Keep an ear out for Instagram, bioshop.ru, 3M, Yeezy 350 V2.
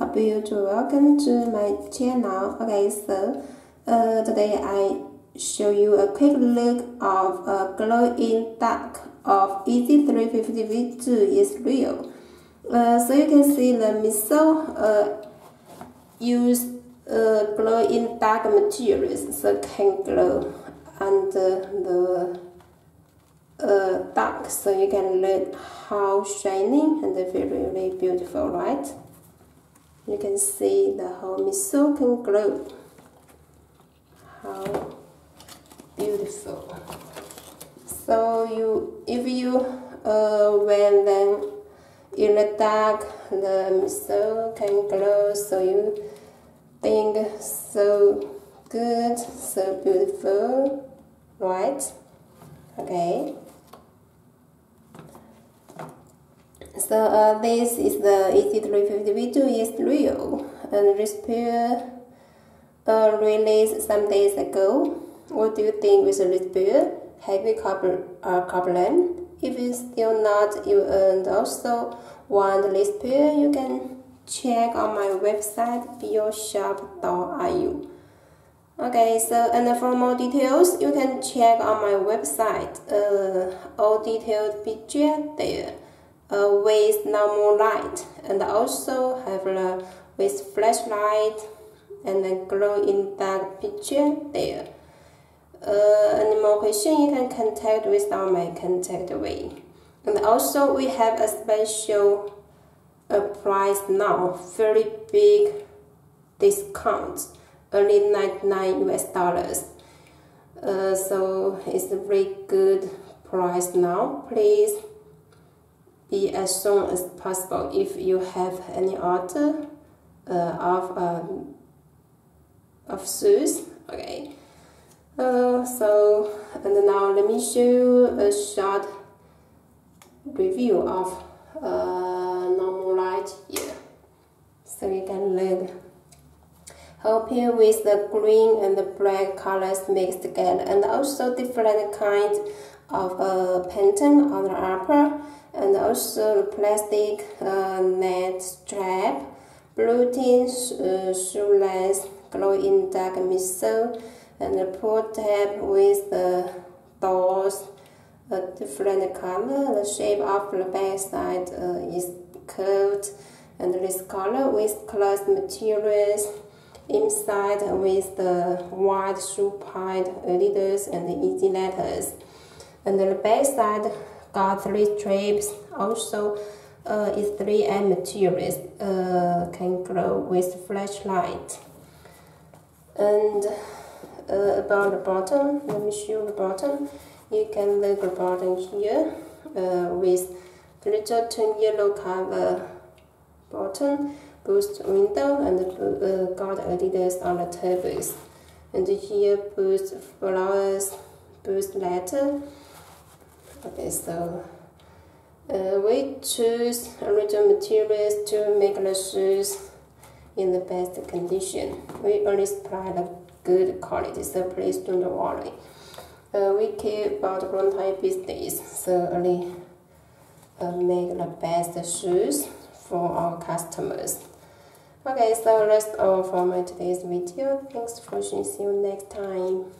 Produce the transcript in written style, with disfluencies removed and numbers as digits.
Welcome to my channel. Okay, so today I show you a quick look of a glow-in dark of Yeezy 350 V2 is real. So you can see the missile use glow-in dark materials so can glow under the dark, so you can learn how shining and very, very beautiful, right? You can see the whole missile can glow. How beautiful! So if you wear them in the dark, the missile can glow. So you think so good, so beautiful, right? Okay. So this is the Yeezy 350 V2 is real and repair released some days ago. What do you think with the repair? Have you complained? If you still not, you also want the repair, you can check on my website bioshop.ru. Okay, so and for more details, you can check on my website. All detailed picture there. With normal light, and also have a with flashlight and a glow in dark picture there. Any more question, you can contact with on my contact way. And also we have a special price now, very big discount, only $99. So it's a very good price now. Please be as soon as possible. If you have any order of shoes, okay. And now let me show you a short review of normal light here, so you can learn how pair with the green and the black colors mixed together, and also different kinds of pattern on the upper, and also plastic net strap, blue-tin shoelace, glow-in dark missile, and a pull tab with the doors, a different color. The shape of the back side is curved, and this color with cloth materials, inside with the white shoe pint letters and easy letters. And the back side got three strips, also is 3M materials, can glow with flashlight. And about the bottom, let me show the bottom. You can look the bottom here with little turn yellow cover bottom, boost window, and got letters on the tables. And here boost flowers, boost letter. Okay, so we choose original materials to make the shoes in the best condition. We always supply the good quality, so please don't worry. We care about long-time business, so only make the best shoes for our customers. Okay, so that's all for my today's video. Thanks for watching. See you next time.